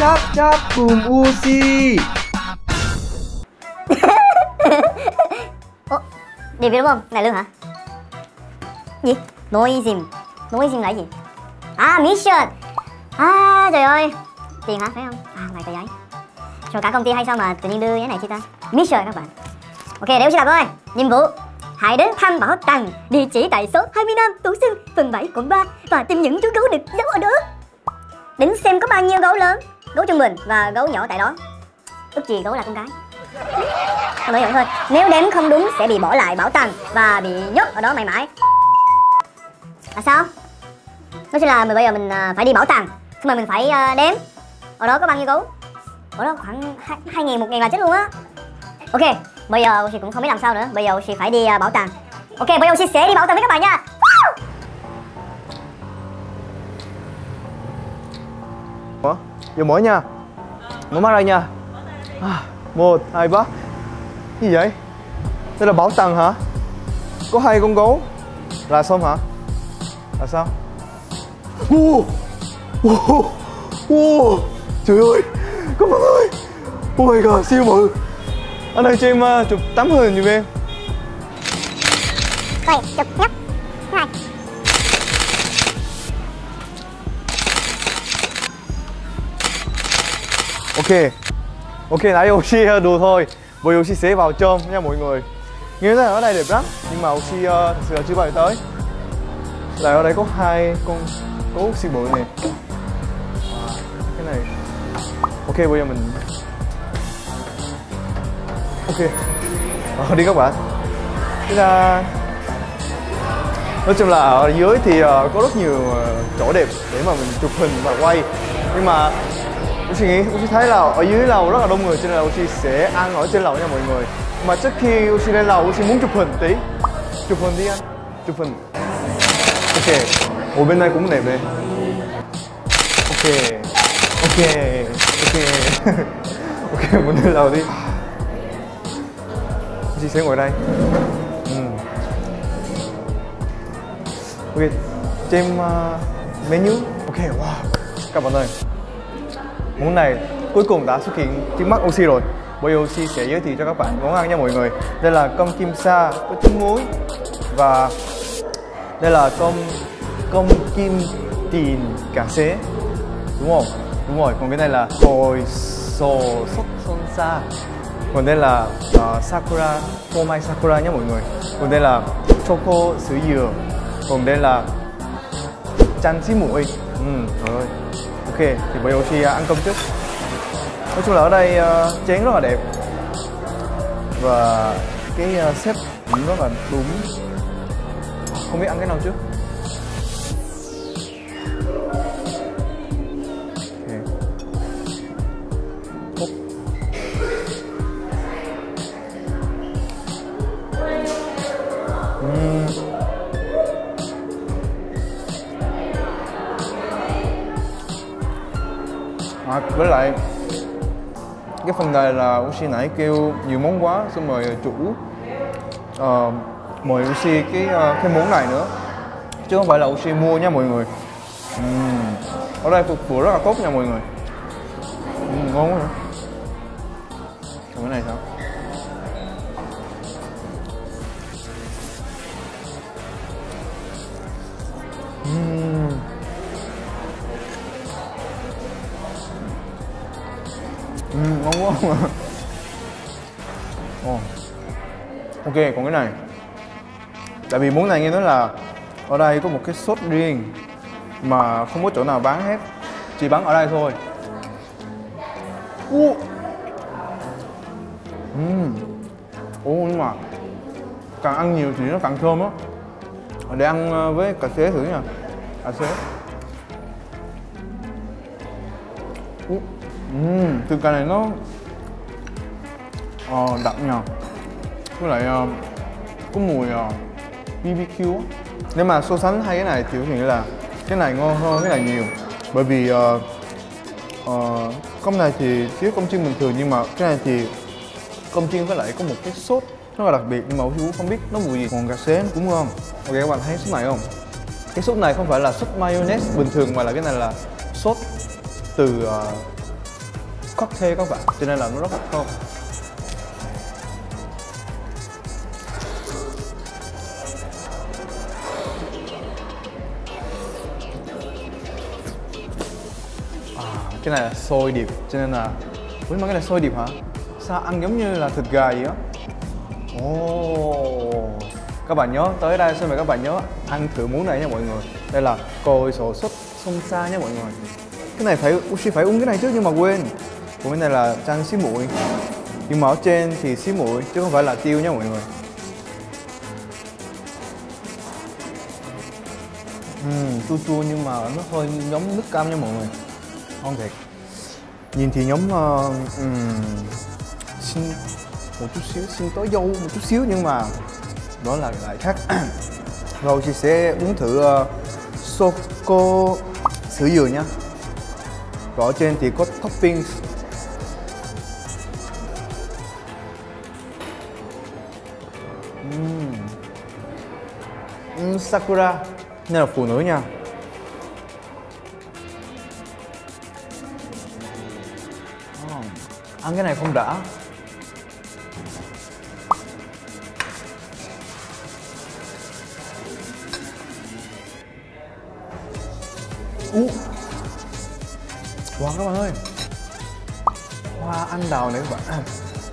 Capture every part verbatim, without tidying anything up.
chát chát cùng Woossi. Ủa, điều đúng không? Này Lương hả? Gì? Noisy. Noisy là gì? À, mission. À, trời ơi. Tiền hả? Phải không? À, này tờ giấy. Cho cả công ty hay sao mà tự nhiên đưa cái này chứ ta? Mission các bạn. Ok, đéo chưa làm ơi. Nhiệm vụ: hãy đến thăm bảo tàng địa chỉ tại số hai mươi lăm Tú Sưng, phường bảy, quận ba và tìm những chú gấu được giấu ở đó. Đến xem có bao nhiêu gấu lớn, gấu trung bình và gấu nhỏ tại đó. Ước gì gấu là con gái. Không hiểu thôi. Nếu đếm không đúng sẽ bị bỏ lại bảo tàng và bị nhốt ở đó mãi mãi. À sao? Nói chứ là mình bây giờ mình phải đi bảo tàng, nhưng mà mình phải đếm ở đó có bao nhiêu gấu. Ở đó khoảng hai ngày một ngày là chết luôn á. Ok, bây giờ chị cũng không biết làm sao nữa. Bây giờ chị phải đi bảo tàng. Ok, bây giờ chị sẽ đi bảo tàng với các bạn nha. Ủa, giờ mở nha. Mở mắt ra nha. Một, hai, ba. Gì vậy? Đây là bảo tàng hả? Có hai con gấu. Là xong hả? Là sao? Wow. Wow. Wow. Trời ơi, các bạn ơi. Oh my god, siêu bự. Ở đây cho em uh, chụp tấm hình dùm em. Rồi, chụp nhấp. Rồi. Ok. Ok, nãy Woossi đùa thôi. Bởi Woossi sẽ vào trong nha mọi người. Nghe là ở đây đẹp lắm, nhưng mà Woossi uh, thật sự là chưa bao giờ tới. Lại ở đây có hai con gấu siêu bự này. Cái này. Ok, bây giờ mình ok, ờ, đi các bạn. Thế ra nói chung là ở dưới thì uh, có rất nhiều uh, chỗ đẹp để mà mình chụp hình và quay. Nhưng mà tôi suy nghĩ, tôi thấy là ở dưới lầu rất là đông người, cho nên là tôi sẽ ăn ở trên lầu nha mọi người. Mà trước khi tôi lên lầu, tôi muốn chụp hình tí. Chụp hình đi anh, chụp hình. Ok, ồ bên này cũng đẹp đây. Ok, ok, ok. Ok, mình lên lầu đi. Chị sẽ ngồi đây. Ừ. Ok, cho em uh, menu. Ok, wow. Các bạn ơi, món này cuối cùng đã xuất hiện trước mắt Woossi rồi. Bây giờ Woossi sẽ giới thiệu cho các bạn món ăn nha mọi người. Đây là cơm kim sa có trứng muối. Và đây là cơm cơm kim tiền cá xé. Đúng không? Đúng rồi, còn cái này là hồi sò sốt son sa. Còn đây là uh, Sakura, phô mai Sakura nhé mọi người. Còn đây là Choco sữa dừa. Còn đây là chan xí muội. Ừ, trời ơi. Ok, thì bây giờ thì ăn cơm trước. Nói chung là ở đây uh, chén rất là đẹp. Và cái uh, xếp cũng rất là đúng. Không biết ăn cái nào trước. À, với lại cái phần này là Woossi nãy kêu nhiều món quá, xin mời chủ uh, mời Woossi cái uh, cái món này nữa, chứ không phải là Woossi mua nha mọi người. Uhm. Ở đây phục vụ rất là tốt nha mọi người. Uhm, ngon quá. Còn cái này sao? Uhm. Ừ, ngon quá. Oh. Ok, còn cái này. Tại vì món này nghe nói là ở đây có một cái sốt riêng mà không có chỗ nào bán hết, chỉ bán ở đây thôi. Ô, uh. uhm. oh, nhưng mà càng ăn nhiều thì nó càng thơm á. Để ăn với cà xế thử nha. Cà xế. Uh. Uhm, từ cái này nó ờ, đậm nhờ. Với lại uh, có mùi uh, bê bê quy á. Nếu mà so sánh hai cái này thì có nghĩa là cái này ngon hơn cái này nhiều. Bởi vì uh, uh, cơm này thì thiếu cơm chiên bình thường, nhưng mà cái này thì cơm chiên với lại có một cái sốt rất là đặc biệt, nhưng mà Woossi cũng không biết nó mùi gì. Còn cà xế nó cũng ngon. Ok, các bạn thấy sốt này không? Cái sốt này không phải là sốt mayonnaise bình thường, mà là cái này là sốt từ uh, cocktail các bạn, cho nên là nó rất là thơm. À, cái này là xôi điệp, cho nên là ủa mà cái này xôi điệp hả? Sao ăn giống như là thịt gà vậy đó. Oh. Các bạn nhớ tới đây xin mời các bạn nhớ ăn thử món này nha mọi người. Đây là cồi sổ súp sông Sa nha mọi người. Cái này phải Ushi phải uống cái này trước nhưng mà quên. Còn cái này là chanh xí muội. Nhưng mà ở trên thì xí muội chứ không phải là tiêu nha mọi người. Uhm, chua chua nhưng mà nó hơi giống nước cam nha mọi người. Ngon thiệt. Nhìn thì giống uh, um, xin một chút xíu, xin tối dâu một chút xíu nhưng mà đó là lại khác. Rồi chị sẽ uống thử uh, Soco sữa dừa nha. Rồi ở trên thì có topping. uhm. Uhm, Sakura nên là phụ nữ nha. Oh, ăn cái này không đã. Uh. Wow các bạn ơi, hoa anh đào này các bạn.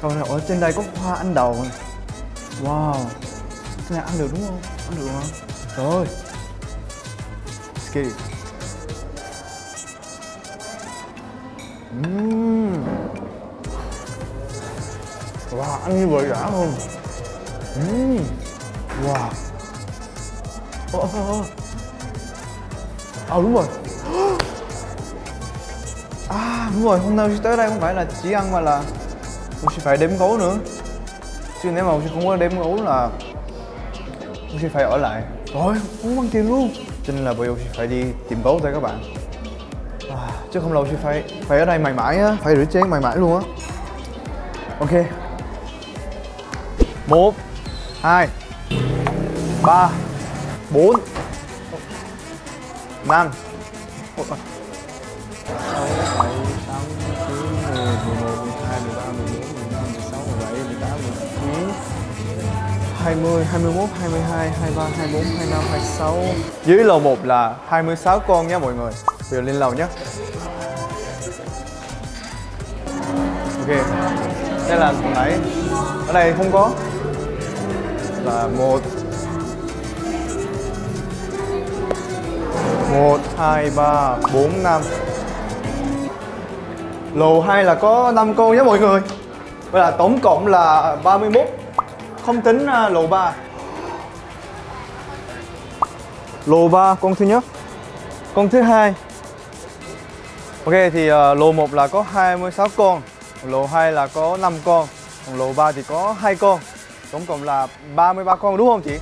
Các bạn ở trên đây có hoa anh đào này. Wow, cái này ăn được đúng không? Ăn được không? Trời ơi. Skip. Mmm. Wow, ăn như vậy đã không? Mmm. Wow. Ồ oh, oh, oh. À đúng rồi. À đúng rồi, hôm nay Ushi tới đây không phải là chỉ ăn mà là Ushi phải đếm gấu nữa. Chứ nếu mà Ushi không có đếm gấu là Ushi phải ở lại. Rồi, không bằng tiền luôn. Cho nên là bây giờ Ushi phải đi tìm gấu thôi các bạn. À, chứ không là Ushi phải, phải ở đây mãi mãi á, phải rửa chén mãi mãi luôn á. Ok. Một hai ba bốn năm hai mươi, hai mươi mốt, hai mươi hai, hai mươi ba, hai mươi bốn, hai mươi lăm, hai mươi sáu. Dưới lầu một là hai mươi sáu con nha mọi người. Bây giờ lên lầu nhé. Ok. Đây là hồi nãy. Ở đây không có. Là một một, hai, ba, bốn, năm. Lầu hai là có năm con nhé mọi người. Vậy là tổng cộng là ba mươi mốt. Không tính lầu ba. Lầu ba con thứ nhất. Con thứ hai. Ok thì lầu một là có hai mươi sáu con. Lầu hai là có năm con. Còn lầu ba thì có hai con. Tổng cộng là ba mươi ba con đúng không chị?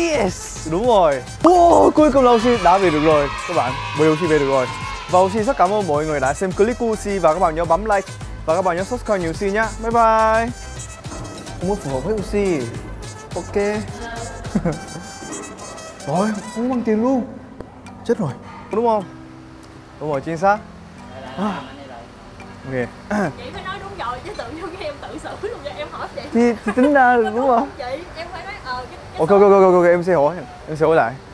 Yes! Đúng rồi. Wow, cuối cùng là Ushi đã về được rồi các bạn. Bây giờ Ushi về được rồi. Và Ushi rất cảm ơn mọi người đã xem clip của Ushi. Và các bạn nhớ bấm like. Và các bạn nhớ subscribe nhiều Ushi nhé. Bye bye. Không muốn phù hợp với Ushi. Ok. Rồi, không bằng tiền luôn. Chết rồi. Đúng không? Đúng rồi, chính xác. À. Ok. Chị phải nói đúng rồi chứ tự nhiên em tự xử luôn cho em hỏi chị. Thì tính ra đúng không? Chị, em phải nói ờ cái, cái ok, ok ok ok ok em sẽ hỏi, em sẽ hỏi lại.